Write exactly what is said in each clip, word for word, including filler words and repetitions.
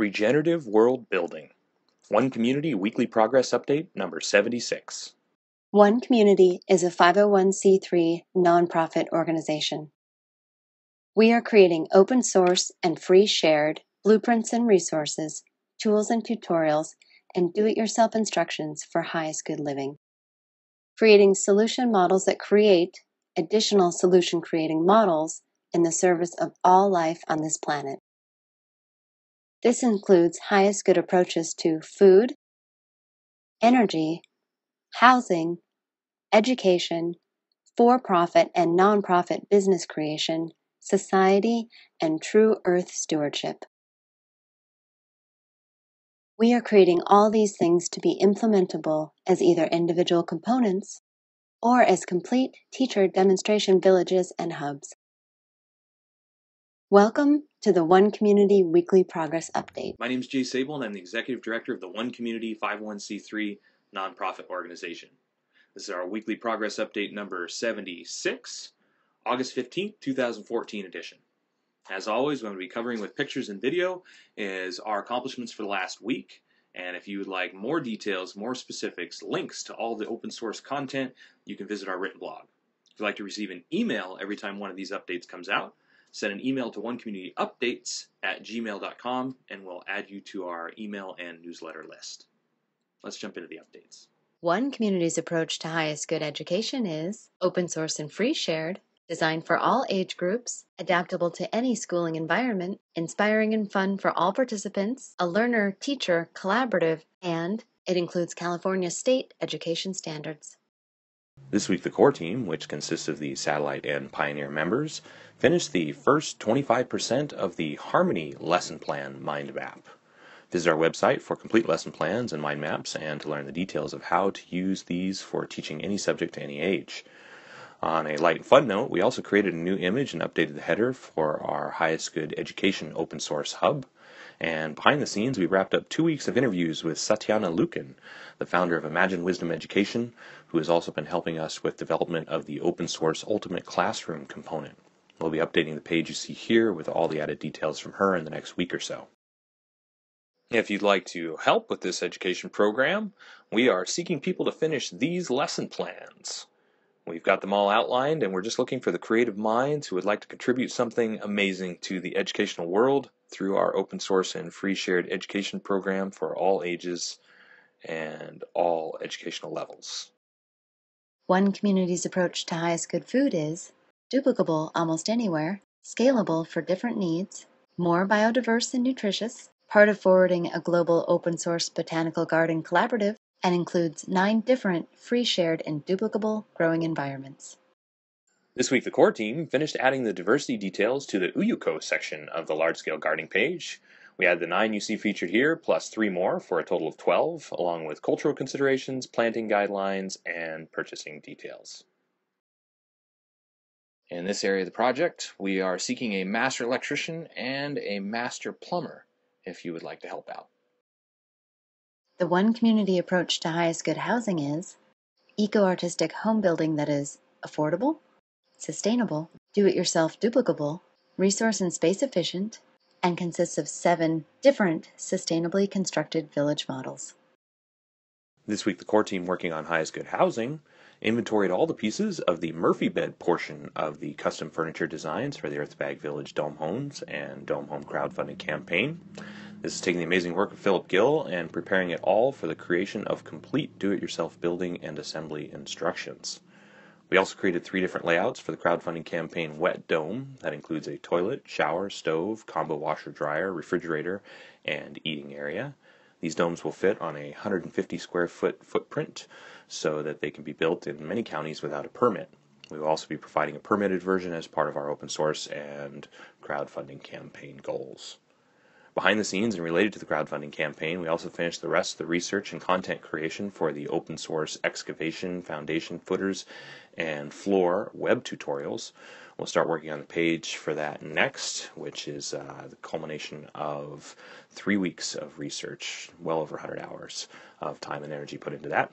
Regenerative World Building. One Community Weekly Progress Update number seventy-six. One Community is a five oh one c three nonprofit organization. We are creating open source and free shared blueprints and resources, tools and tutorials, and do-it-yourself instructions for highest good living. Creating solution models that create additional solution-creating models in the service of all life on this planet. This includes highest good approaches to food, energy, housing, education, for-profit and non-profit business creation, society, and true earth stewardship. We are creating all these things to be implementable as either individual components or as complete teacher demonstration villages and hubs. Welcome to the One Community Weekly Progress Update. My name is Jay Sable, and I'm the Executive Director of the One Community five oh one c three nonprofit organization. This is our Weekly Progress Update number seventy-six, August fifteenth, two thousand fourteen edition. As always, what we'll be covering with pictures and video is our accomplishments for the last week. And if you would like more details, more specifics, links to all the open source content, you can visit our written blog. If you'd like to receive an email every time one of these updates comes out, send an email to one community updates at gmail dot com and we'll add you to our email and newsletter list. Let's jump into the updates. One Community's approach to highest good education is open source and free shared, designed for all age groups, adaptable to any schooling environment, inspiring and fun for all participants, a learner-teacher collaborative, and it includes California state education standards. This week the core team, which consists of the Satellite and Pioneer members, finished the first twenty-five percent of the Harmony Lesson Plan Mind Map. Visit our website for complete lesson plans and mind maps and to learn the details of how to use these for teaching any subject to any age. On a light and fun note, we also created a new image and updated the header for our Highest Good Education open source hub. And behind the scenes, we wrapped up two weeks of interviews with Satyana Lukin, the founder of Imagine Wisdom Education, who has also been helping us with development of the open source Ultimate Classroom component. We'll be updating the page you see here with all the added details from her in the next week or so. If you'd like to help with this education program, we are seeking people to finish these lesson plans. We've got them all outlined, and we're just looking for the creative minds who would like to contribute something amazing to the educational world through our open source and free shared education program for all ages and all educational levels. One Community's approach to highest good food is duplicable almost anywhere, scalable for different needs, more biodiverse and nutritious, part of forwarding a global open source botanical garden collaborative, and includes nine different free shared and duplicable growing environments. This week the core team finished adding the diversity details to the Uyuko section of the large-scale gardening page. We added the nine you see featured here, plus three more for a total of twelve, along with cultural considerations, planting guidelines, and purchasing details. In this area of the project, we are seeking a master electrician and a master plumber if you would like to help out. The One Community approach to highest good housing is eco-artistic home building that is affordable, sustainable, do-it-yourself duplicable, resource and space efficient, and consists of seven different sustainably constructed village models. This week the core team working on highest good housing inventoried all the pieces of the Murphy bed portion of the custom furniture designs for the Earthbag Village Dome Homes and Dome Home crowdfunding campaign. This is taking the amazing work of Philip Gill and preparing it all for the creation of complete do-it-yourself building and assembly instructions. We also created three different layouts for the crowdfunding campaign Wet Dome. That includes a toilet, shower, stove, combo washer, dryer, refrigerator, and eating area. These domes will fit on a one hundred fifty square foot footprint so that they can be built in many counties without a permit. We will also be providing a permitted version as part of our open source and crowdfunding campaign goals. Behind the scenes and related to the crowdfunding campaign, we also finished the rest of the research and content creation for the open source excavation, foundation footers, and floor web tutorials. We'll start working on the page for that next, which is uh, the culmination of three weeks of research, well over one hundred hours of time and energy put into that.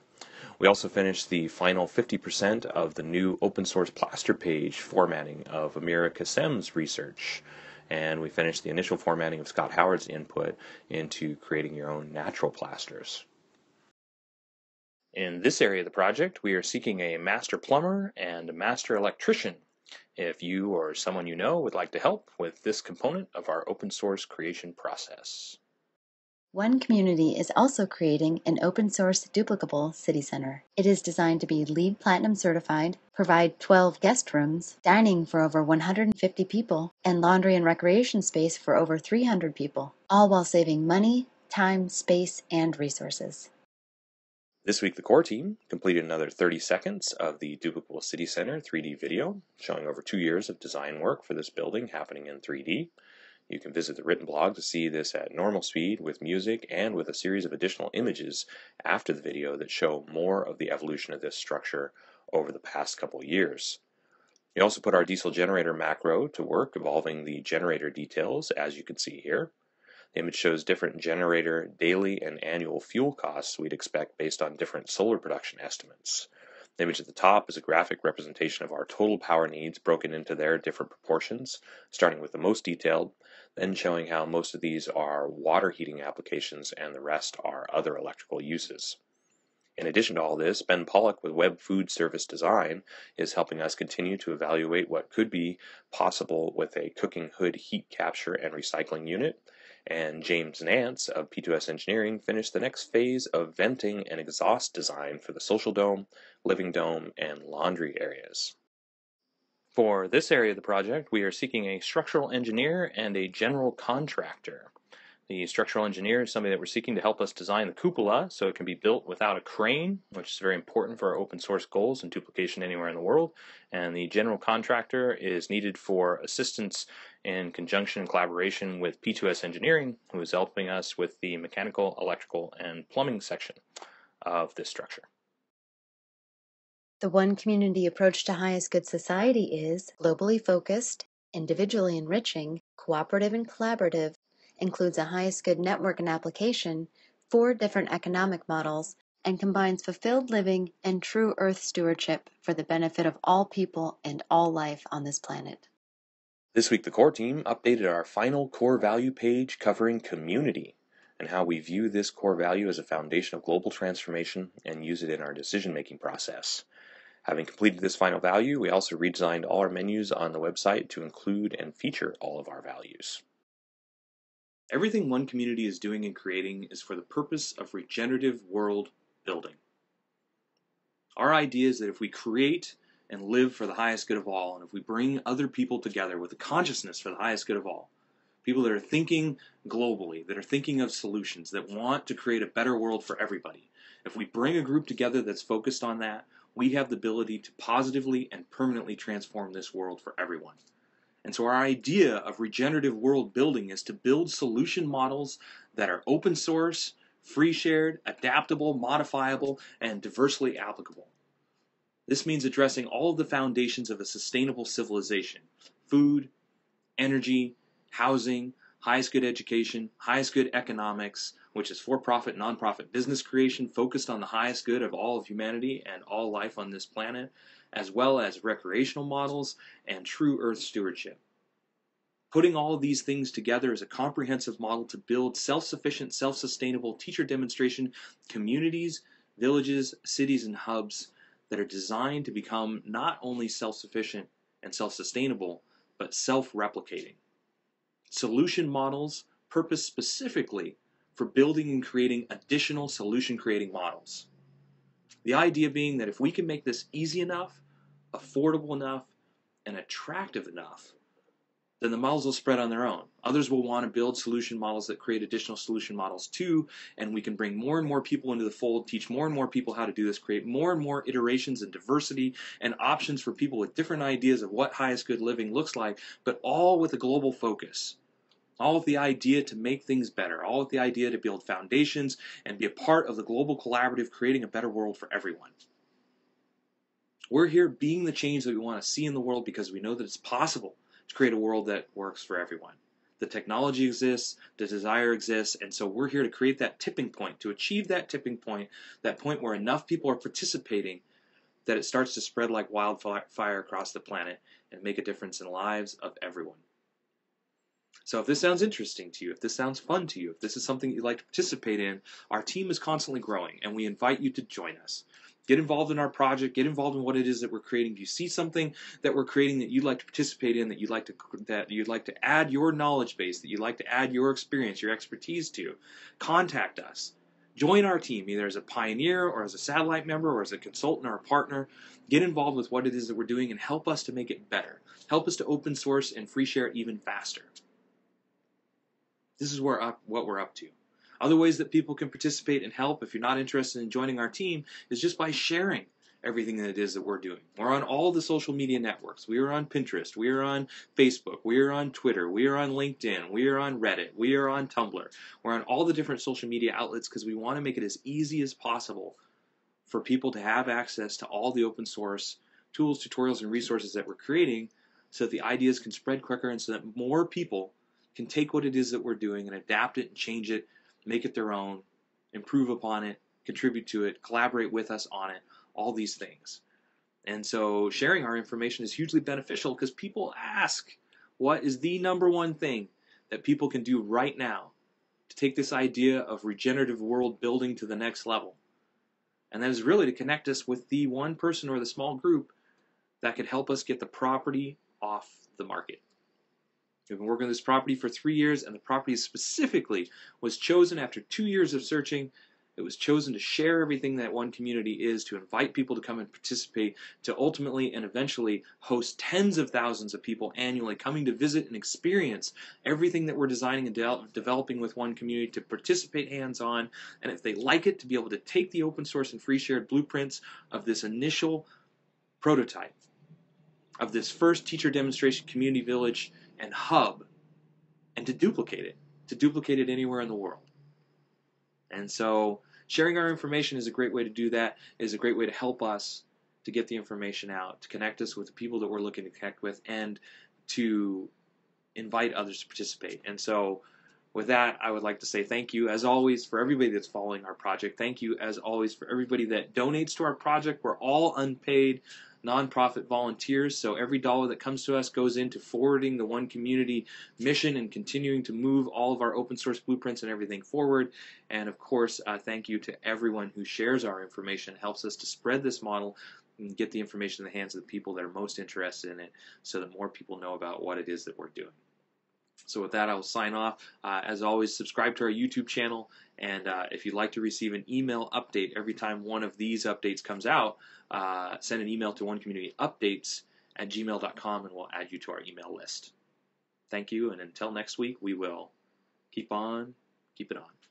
We also finished the final fifty percent of the new open source plaster page formatting of Amira Kassem's research. and we finished the initial formatting of Scott Howard's input into creating your own natural plasters. In this area of the project, we are seeking a master plumber and a master electrician. If you or someone you know would like to help with this component of our open source creation process. One Community is also creating an open source duplicable city center. It is designed to be LEED Platinum certified, provide twelve guest rooms, dining for over one hundred fifty people, and laundry and recreation space for over three hundred people, all while saving money, time, space, and resources. This week, the core team completed another thirty seconds of the Duplicable City Center three D video, showing over two years of design work for this building happening in three D. You can visit the written blog to see this at normal speed with music and with a series of additional images after the video that show more of the evolution of this structure over the past couple years. We also put our diesel generator macro to work, evolving the generator details as you can see here. The image shows different generator daily and annual fuel costs we'd expect based on different solar production estimates. The image at the top is a graphic representation of our total power needs broken into their different proportions, starting with the most detailed, then showing how most of these are water heating applications and the rest are other electrical uses. In addition to all this, Ben Pollock with Web Food Service Design is helping us continue to evaluate what could be possible with a cooking hood heat capture and recycling unit. And James Nance of P two S Engineering finished the next phase of venting and exhaust design for the social dome, living dome, and laundry areas. For this area of the project, we are seeking a structural engineer and a general contractor. The structural engineer is somebody that we're seeking to help us design the cupola so it can be built without a crane, which is very important for our open source goals and duplication anywhere in the world. And the general contractor is needed for assistance in conjunction and collaboration with P two S Engineering, who is helping us with the mechanical, electrical, and plumbing section of this structure. The One Community approach to Highest Good Society is globally focused, individually enriching, cooperative and collaborative, includes a Highest Good network and application, four different economic models, and combines fulfilled living and true earth stewardship for the benefit of all people and all life on this planet. This week, the core team updated our final core value page covering community and how we view this core value as a foundation of global transformation and use it in our decision-making process. Having completed this final value, we also redesigned all our menus on the website to include and feature all of our values. Everything One Community is doing and creating is for the purpose of regenerative world building. Our idea is that if we create and live for the highest good of all, and if we bring other people together with a consciousness for the highest good of all, people that are thinking globally, that are thinking of solutions, that want to create a better world for everybody, if we bring a group together that's focused on that, we have the ability to positively and permanently transform this world for everyone. And so our idea of regenerative world building is to build solution models that are open source, free shared, adaptable, modifiable, and diversely applicable. This means addressing all of the foundations of a sustainable civilization: food, energy, housing, highest good education, highest good economics, which is for-profit, nonprofit business creation focused on the highest good of all of humanity and all life on this planet, as well as recreational models and true earth stewardship. Putting all of these things together is a comprehensive model to build self-sufficient, self-sustainable teacher demonstration communities, villages, cities, and hubs that are designed to become not only self-sufficient and self-sustainable, but self-replicating. Solution models purposed specifically for building and creating additional solution-creating models. The idea being that if we can make this easy enough, affordable enough, and attractive enough, then the models will spread on their own. Others will want to build solution models that create additional solution models too, and we can bring more and more people into the fold, teach more and more people how to do this, create more and more iterations and diversity and options for people with different ideas of what highest good living looks like, but all with a global focus. All with the idea to make things better, all with the idea to build foundations and be a part of the global collaborative creating a better world for everyone. We're here being the change that we want to see in the world because we know that it's possible to create a world that works for everyone. The technology exists, the desire exists, and so we're here to create that tipping point, to achieve that tipping point, that point where enough people are participating that it starts to spread like wildfire across the planet and make a difference in the lives of everyone. So if this sounds interesting to you, if this sounds fun to you, if this is something you'd like to participate in, our team is constantly growing, and we invite you to join us. Get involved in our project. Get involved in what it is that we're creating. If you see something that we're creating that you'd like to participate in, that you'd like to that you'd like to add your knowledge base, that you'd like to add your experience, your expertise to, contact us. Join our team, either as a pioneer or as a satellite member or as a consultant or a partner. Get involved with what it is that we're doing and help us to make it better. Help us to open source and free share it even faster. This is where up, what we're up to. Other ways that people can participate and help, if you're not interested in joining our team, is just by sharing everything that it is that we're doing. We're on all the social media networks. We are on Pinterest. We are on Facebook. We are on Twitter. We are on LinkedIn. We are on Reddit. We are on Tumblr. We're on all the different social media outlets because we want to make it as easy as possible for people to have access to all the open source tools, tutorials, and resources that we're creating so that the ideas can spread quicker and so that more people can take what it is that we're doing and adapt it and change it, make it their own, improve upon it, contribute to it, collaborate with us on it, all these things. And so sharing our information is hugely beneficial because people ask, what is the number one thing that people can do right now to take this idea of regenerative world building to the next level? And that is really to connect us with the one person or the small group that could help us get the property off the market. We've been working on this property for three years, and the property specifically was chosen after two years of searching. It was chosen to share everything that one community is, to invite people to come and participate, to ultimately and eventually host tens of thousands of people annually coming to visit and experience everything that we're designing and de- developing with one community, to participate hands-on, and if they like it, to be able to take the open source and free shared blueprints of this initial prototype, of this first teacher demonstration community village and hub, and to duplicate it, to duplicate it anywhere in the world. And so sharing our information is a great way to do that, is a great way to help us to get the information out, to connect us with the people that we're looking to connect with, and to invite others to participate. And so with that, I would like to say thank you, as always, for everybody that's following our project. Thank you, as always, for everybody that donates to our project. We're all unpaid nonprofit volunteers, so every dollar that comes to us goes into forwarding the One Community mission and continuing to move all of our open source blueprints and everything forward. And of course, uh, thank you to everyone who shares our information, helps us to spread this model and get the information in the hands of the people that are most interested in it so that more people know about what it is that we're doing. So with that, I will sign off. Uh, as always, subscribe to our YouTube channel, and uh, if you'd like to receive an email update every time one of these updates comes out, uh, send an email to onecommunityupdates at gmail dot com, and we'll add you to our email list. Thank you, and until next week, we will keep on, keep it on.